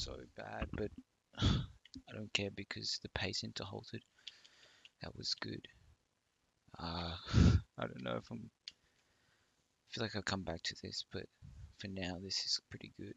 so bad, but I don't care because the pace into Halted, that was good. I don't know if I feel like I'll come back to this, but for now this is pretty good.